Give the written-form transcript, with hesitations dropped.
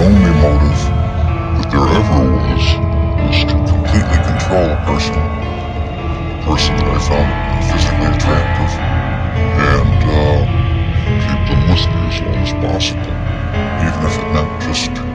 the only motive that there ever was is to completely control a person. A person that I found physically attractive, and keep them with me as long as possible, even if it meant just